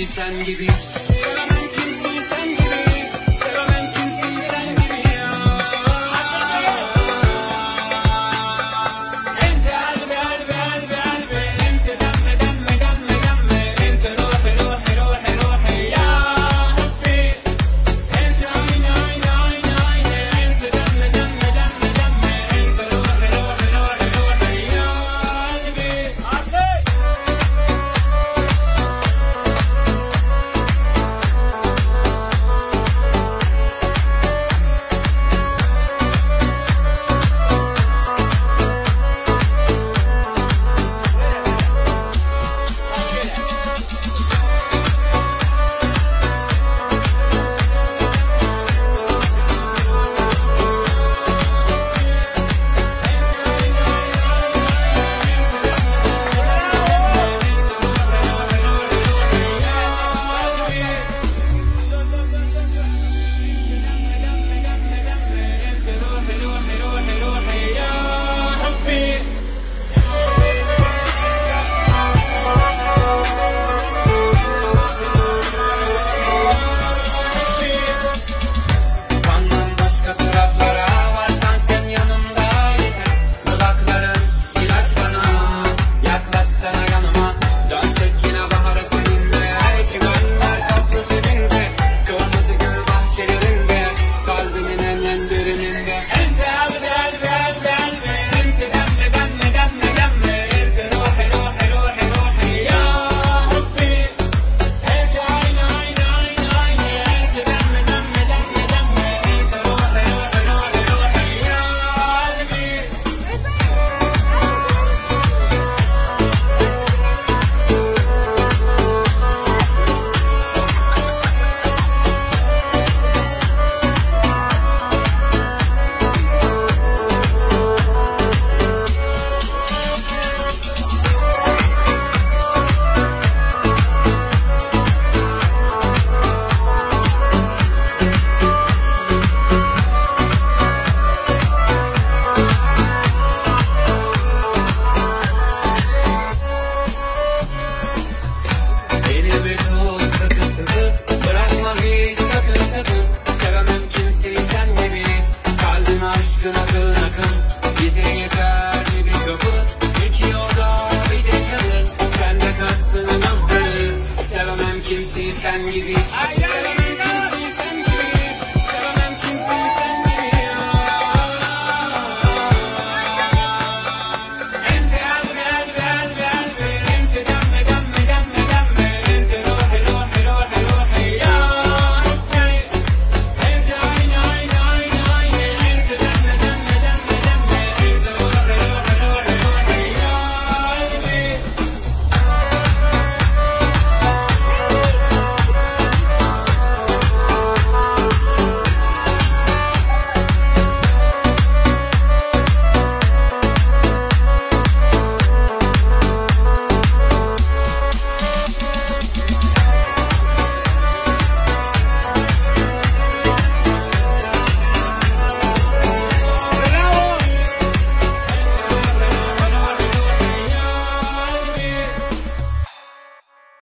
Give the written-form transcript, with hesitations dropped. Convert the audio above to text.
insan gibi.